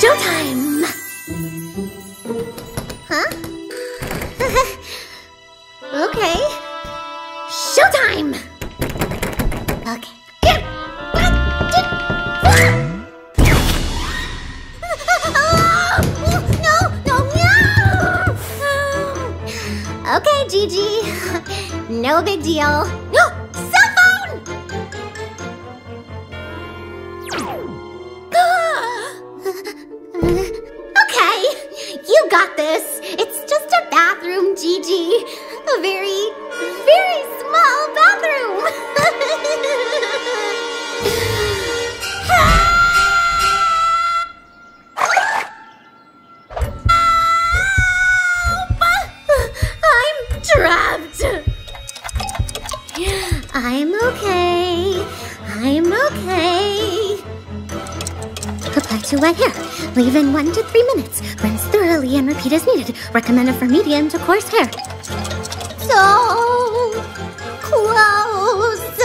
Showtime! Huh? Okay. Showtime! Okay. Okay, Gigi. No big deal. No! Cell phone! Okay, you got this. It's just a bathroom, Gigi. A very, very small bathroom. I'm okay. I'm okay. Apply to wet hair. Leave in 1 to 3 minutes. Rinse thoroughly and repeat as needed. Recommended for medium to coarse hair. So close.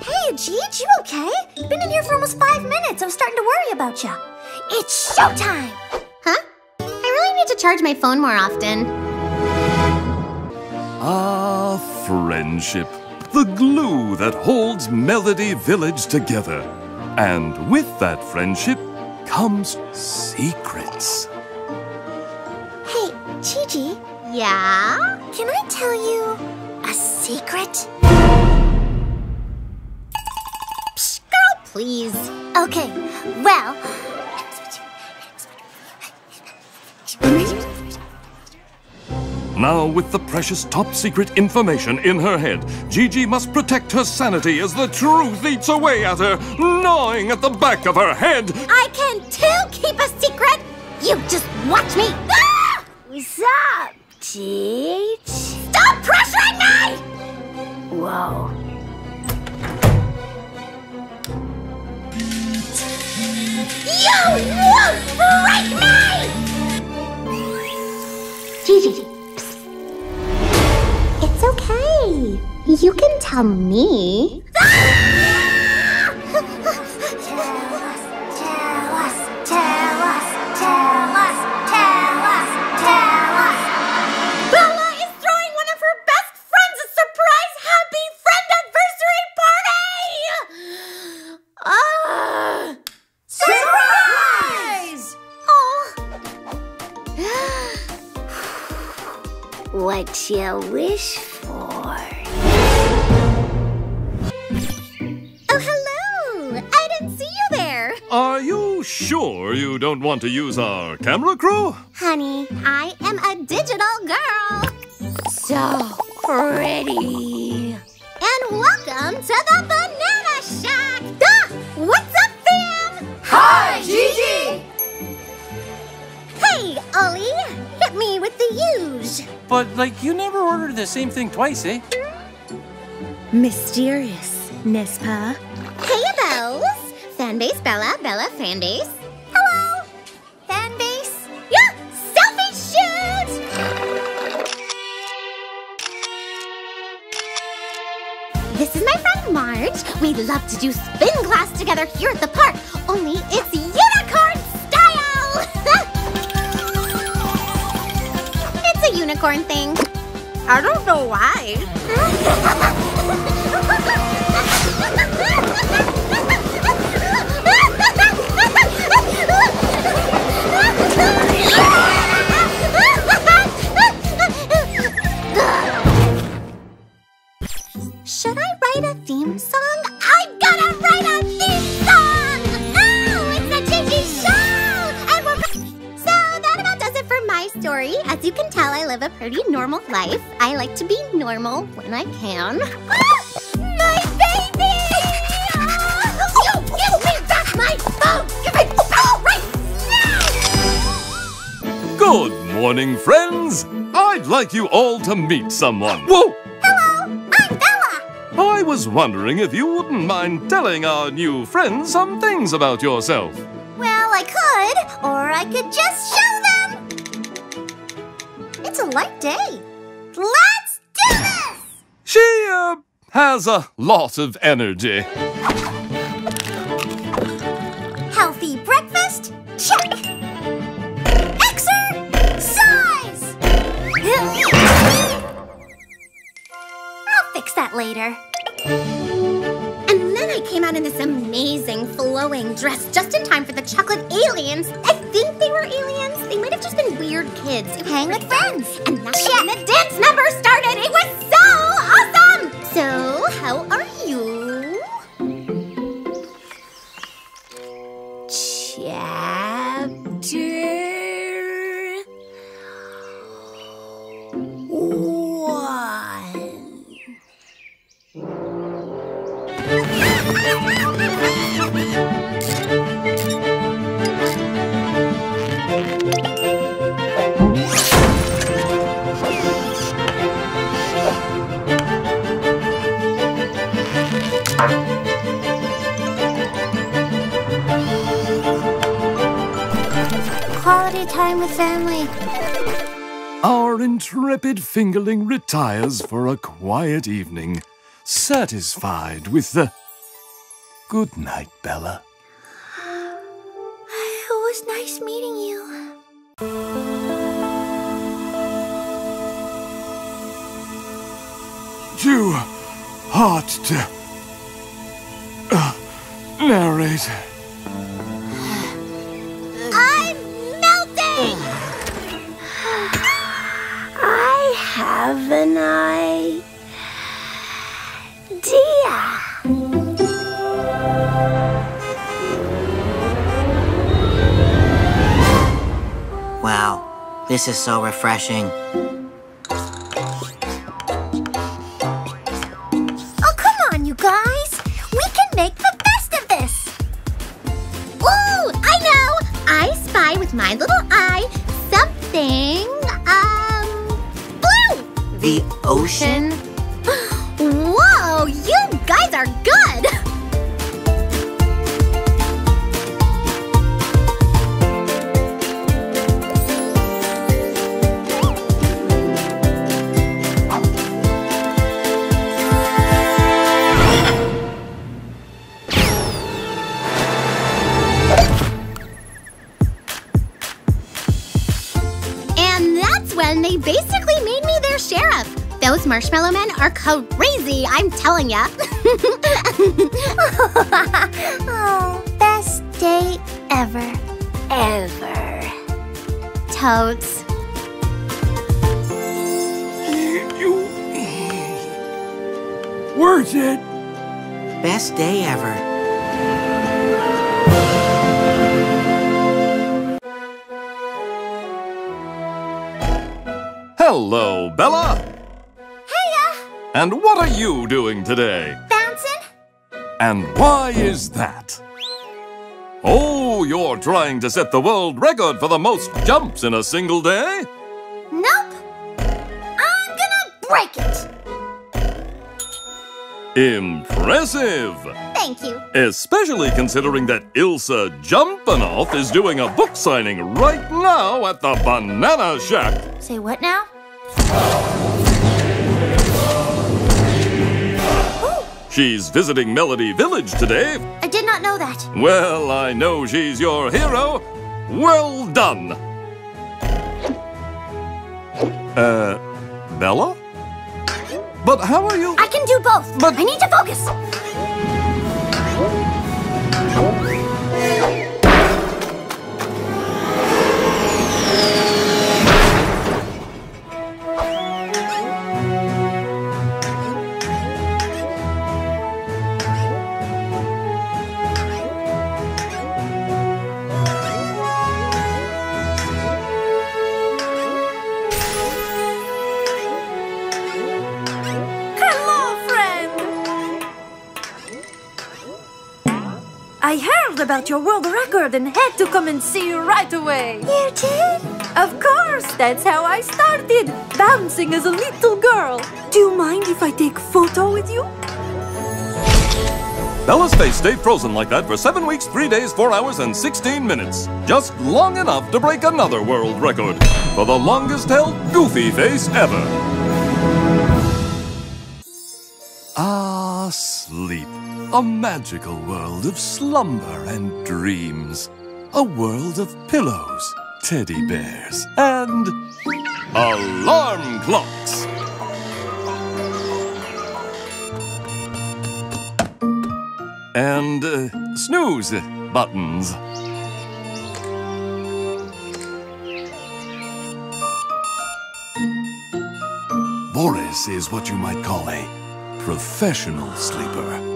Hey, Jeej, you okay? Been in here for almost 5 minutes. I'm starting to worry about you. It's showtime. Huh? To charge my phone more often. Ah, friendship. The glue that holds Melody Village together. And with that friendship comes secrets. Hey, Gigi. Yeah? Can I tell you a secret? Psh, girl, please. Okay, well... Now, with the precious top-secret information in her head, Gigi must protect her sanity as the truth eats away at her, gnawing at the back of her head. I can, too, keep a secret. You just watch me. Ah! What's up, Gigi? Stop pressuring me! Whoa. You won't break me! Gigi. It's okay. You can tell me. Ah! Tell us. Bella is throwing one of her best friends a surprise happy friend anniversary party! Surprise! Oh. What you wish for? Sure you don't want to use our camera crew? Honey, I am a digital girl. So pretty. And welcome to the Banana Shack. Duh! What's up, fam? Hi, Gigi! Hey, Ollie. Hit me with the use. But, like, you never ordered the same thing twice, eh? Mysterious, n'est-ce pas? Hey, Bells. Fanbase Bella, Bella Fanbase. Hello! Fanbase? Yeah! Selfie shoot! This is my friend Marge. We'd love to do spin class together here at the park, only it's unicorn style! It's a unicorn thing. I don't know why. Should I write a theme song? I gotta write a theme song! Oh, it's a Gigi show! And so that about does it for my story. As you can tell, I live a pretty normal life. I like to be normal when I can. My baby! You give me back my phone! Give me right now! Good morning, friends! I'd like you all to meet someone. Whoa! I was wondering if you wouldn't mind telling our new friends some things about yourself. Well, I could, or I could just show them. It's a light day. Let's do this! She has a lot of energy. that later. And then I came out in this amazing flowing dress just in time for the chocolate aliens. I think they were aliens. They might have just been weird kids who hang with friends. And that's when the dance number started. It was so awesome! So, how are you? Chapter... Quality time with family. Our intrepid fingerling retires for a quiet evening, satisfied with the... Good night, Bella. It was nice meeting you. You ought to... narrate. I'm melting! I have an idea. Wow, this is so refreshing. Oh, come on, you guys. We can make the best of this. Ooh, I know. I spy with my little eye something, blue. The ocean? Whoa, you guys are good. They basically made me their sheriff. Those marshmallow men are crazy, I'm telling ya. Oh, best day ever. Ever. Totes. You... Worth it. Best day ever. Hello, Bella! Hiya! And what are you doing today? Bouncing. And why is that? Oh, you're trying to set the world record for the most jumps in a single day? Nope! I'm gonna break it! Impressive! Thank you. Especially considering that Ilsa Jumpinoff is doing a book signing right now at the Banana Shack. Say what now? Ooh. She's visiting Melody Village today. I did not know that. Well, I know she's your hero. Well done. Bella? But how are you? I can do both, but I need to focus. I heard about your world record and had to come and see you right away. You did? Of course, that's how I started, bouncing as a little girl. Do you mind if I take a photo with you? Bella's face stayed frozen like that for 7 weeks, 3 days, 4 hours, and 16 minutes. Just long enough to break another world record for the longest-held goofy face ever. Ah, sleep. A magical world of slumber and dreams. A world of pillows, teddy bears, and alarm clocks. and snooze buttons. Boris is what you might call a professional sleeper.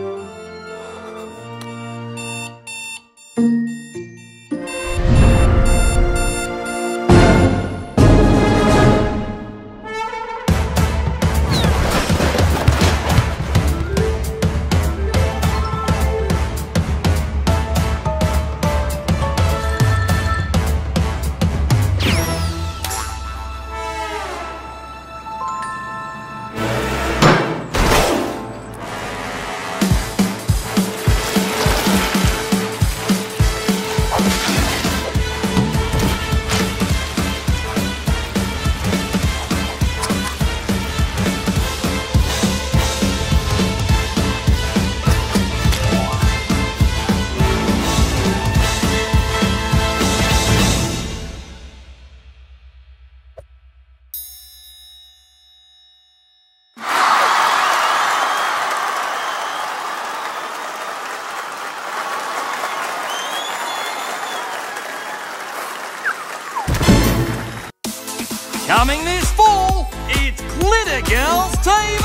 Coming this fall, it's Glitter Girls TV!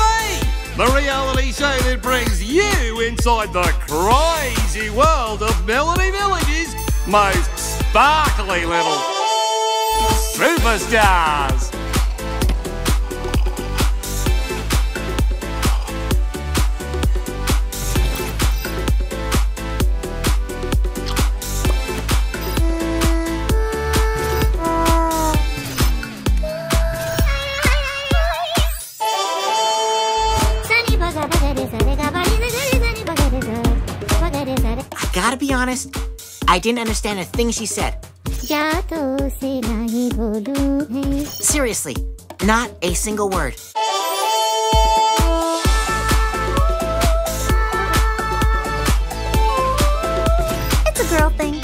The reality show that brings you inside the crazy world of Melody Village's most sparkly little superstars! Gotta be honest, I didn't understand a thing she said. Seriously, not a single word. It's a girl thing.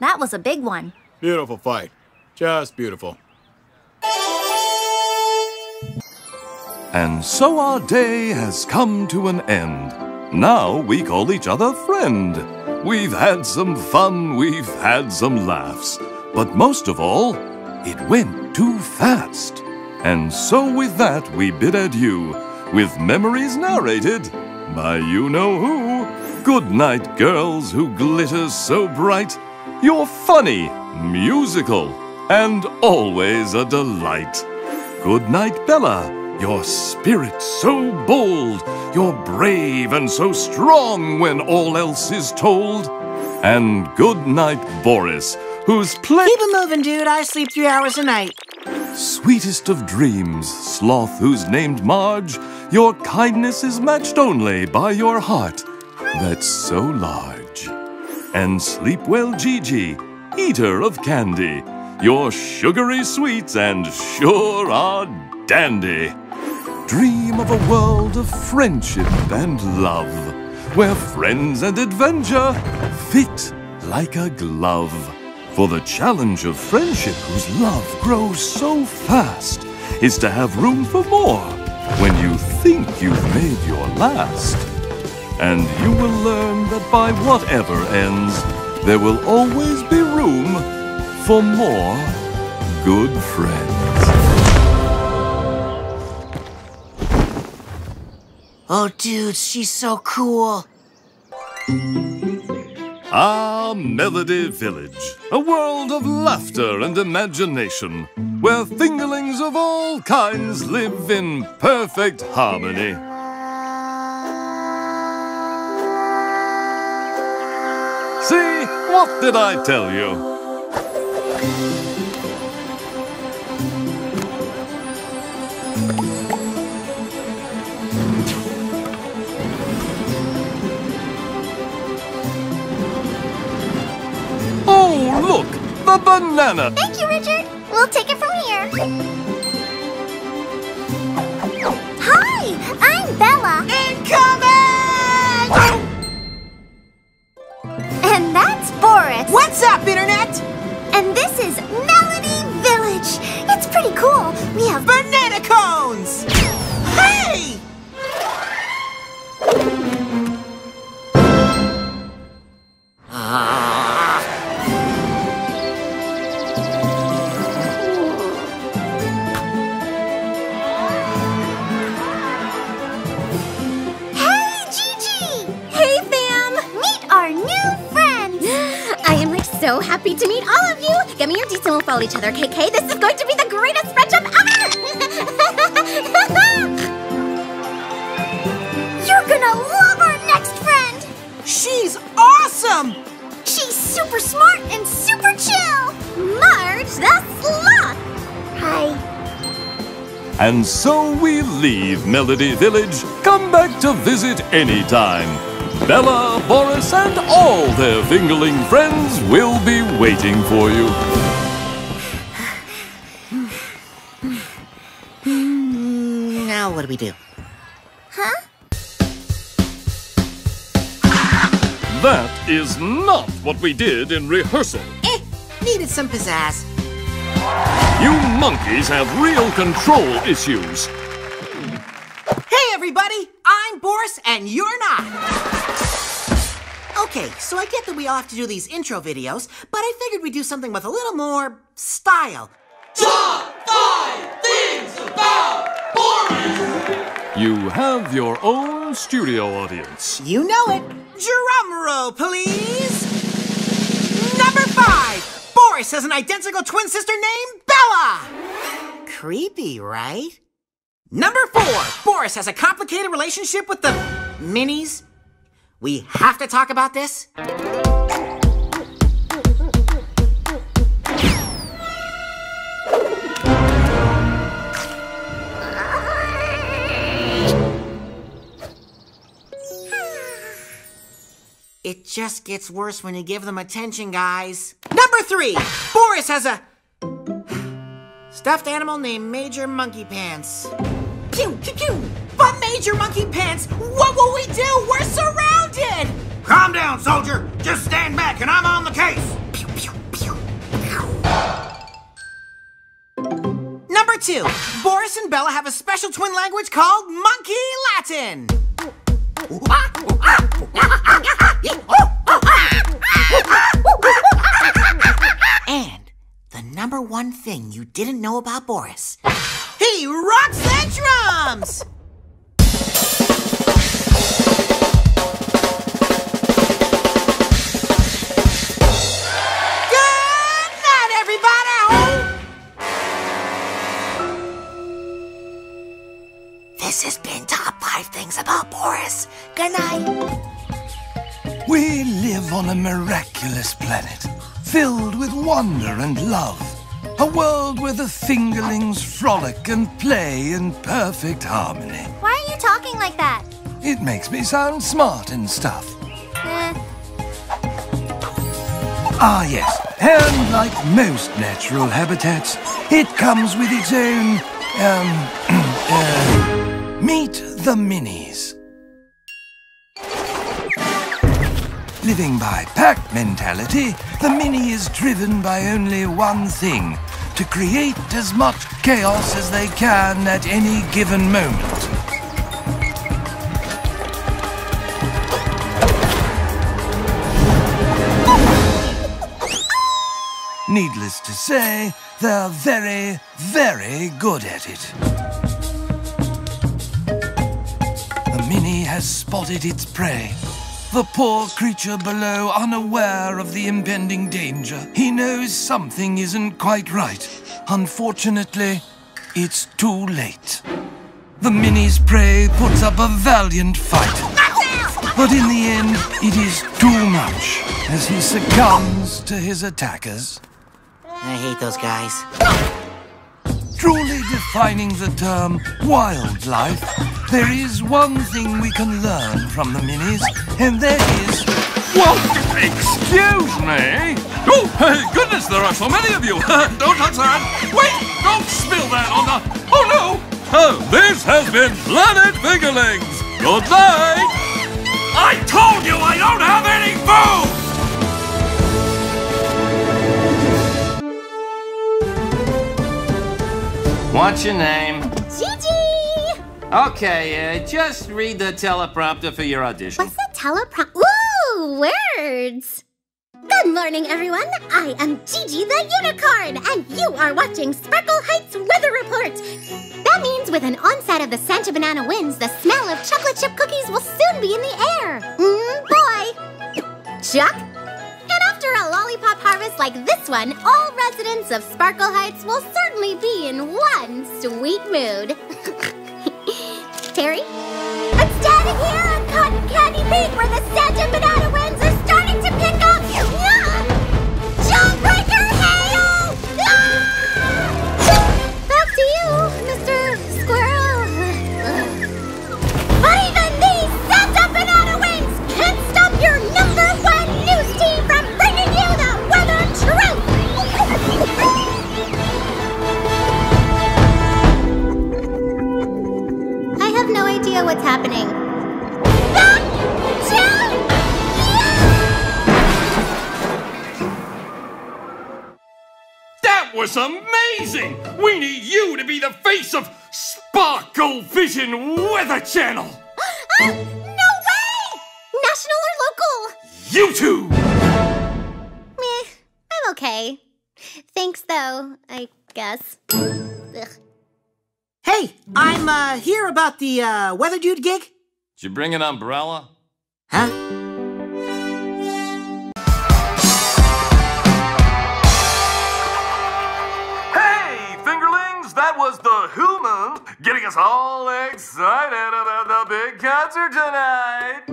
That was a big one. Beautiful fight. Just beautiful. And so our day has come to an end. Now we call each other friend. We've had some fun, we've had some laughs. But most of all, it went too fast. And so with that, we bid adieu with memories narrated by you-know-who. Good night, girls who glitter so bright. You're funny, musical, and always a delight. Good night, Bella. Your spirit so bold. You're brave and so strong when all else is told. And good night, Boris, who's Keep it moving, dude. I sleep 3 hours a night. Sweetest of dreams, sloth who's named Marge. Your kindness is matched only by your heart that's so large. And sleep well, Gigi, eater of candy. Your sugary sweets and sure are dandy. Dream of a world of friendship and love, where friends and adventure fit like a glove. For the challenge of friendship, whose love grows so fast, is to have room for more when you think you've made your last. And you will learn that by whatever ends, there will always be room for more good friends. Oh, dude, she's so cool. Ah, Melody Village, a world of laughter and imagination, where fingerlings of all kinds live in perfect harmony. See? What did I tell you? Oh, look! The banana! Thank you, Richard! We'll take it from here. Bella. Incoming! And that's Boris. What's up, Internet? And this is Melody Village. It's pretty cool. We have banana cones. Hey! So happy to meet all of you! Get me your deets and we'll follow each other, KK. This is going to be the greatest spread jump ever! You're gonna love our next friend! She's awesome! She's super smart and super chill! Marge the Sloth! Hi. And so we leave Melody Village. Come back to visit anytime. Bella, Boris, and all their fingerling friends will be waiting for you. Now what do we do? Huh? That is not what we did in rehearsal. Needed some pizzazz. You monkeys have real control issues. Hey everybody, I'm Boris and you're not. Okay, so I get that we all have to do these intro videos, but I figured we'd do something with a little more style. Top 5 things about Boris! You have your own studio audience. You know it. Drum roll, please. Number 5. Boris has an identical twin sister named Bella. Creepy, right? Number 4. Boris has a complicated relationship with the minis. We have to talk about this. It just gets worse when you give them attention, guys. Number 3, Boris has a stuffed animal named Major Monkey Pants. Pew, pew, pew. But Major Monkey Pants, what will we do? We're surrounded! Calm down, soldier. Just stand back and I'm on the case. Pew, pew, pew, pew. Number 2, Boris and Bella have a special twin language called Monkey Latin. And the number 1 thing you didn't know about Boris. He rocks the drums! This has been Top 5 Things About Boris. Good night. We live on a miraculous planet, filled with wonder and love. A world where the fingerlings frolic and play in perfect harmony. Why are you talking like that? It makes me sound smart and stuff. Yes. And like most natural habitats, it comes with its own, meet the minis. Living by pack mentality, the mini is driven by only one thing: to create as much chaos as they can at any given moment. Needless to say, they're very, very good at it. Has spotted its prey. The poor creature below, unaware of the impending danger. He knows something isn't quite right. Unfortunately, it's too late. The mini's prey puts up a valiant fight. But in the end, it is too much as he succumbs to his attackers. I hate those guys. Truly defining the term wildlife, there is one thing we can learn from the minis, and that is... Whoa! Excuse me! Oh, goodness, there are so many of you! Don't touch that! Wait! Don't spill that on the... Oh, no! This has been Planet Fingerlings. Good night. I told you I don't have any food. What's your name? Gigi! Okay, just read the teleprompter for your audition. What's the teleprompter? Ooh, words! Good morning, everyone. I am Gigi the Unicorn, and you are watching Sparkle Heights Weather Report. That means with an onset of the Santa Banana winds, the smell of chocolate chip cookies will soon be in the air. Boy! Chuck? After a lollipop harvest like this one, all residents of Sparkle Heights will certainly be in one sweet mood. Terry? I'm standing here on Cotton Candy Peak where the Santa Banana winds are starting to pick up! Jawbreaker hail! Back to you, Mr. Squirrel. But even these Santa Banana winds can't stop your #1 news team from bringing you the weather truth! I have no idea what's happening. Back to you! That was amazing! We need you to be the face of Sparkle Vision Weather Channel! No way! National or local? You two! I'm okay. Thanks, though, I guess. Ugh. Hey, I'm here about the weather dude gig. Did you bring an umbrella? Huh? Hey, Fingerlings! That was the Who-Moon getting us all excited about the big concert tonight!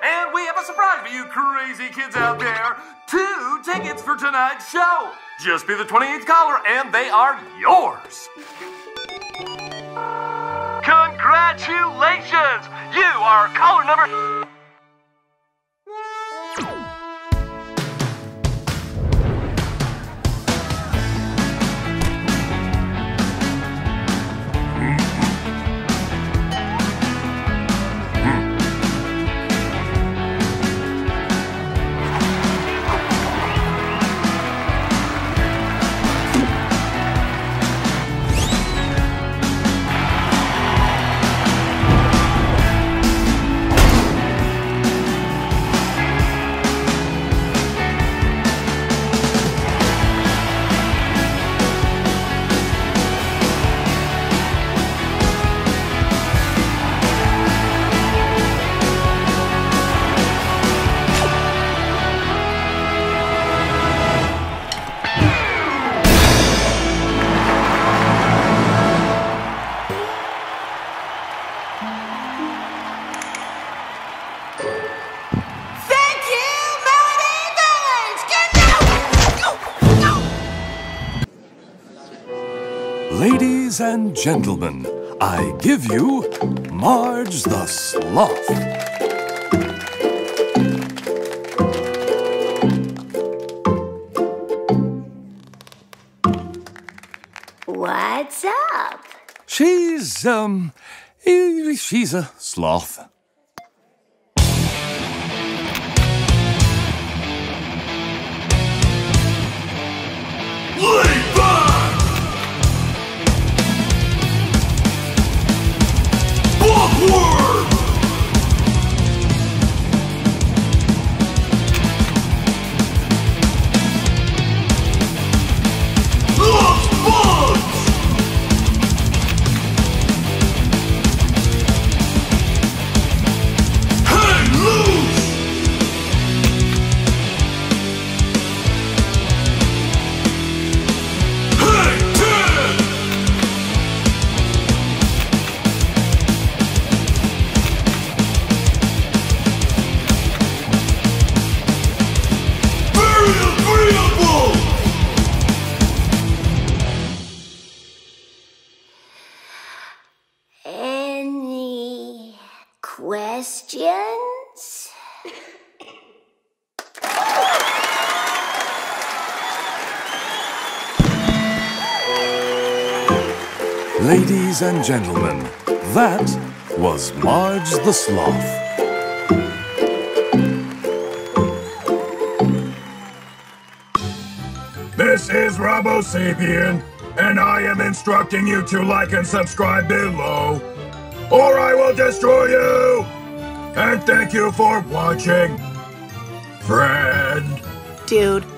And we have a surprise for you crazy kids out there. 2 tickets for tonight's show. Just be the 28th caller, and they are yours. Congratulations! You are caller number... Ladies and gentlemen, I give you Marge the Sloth. What's up? She's a sloth. Ladies and gentlemen, that was Marge the Sloth. This is RoboSapian, and I am instructing you to like and subscribe below, or I will destroy you! And thank you for watching, friend. Dude.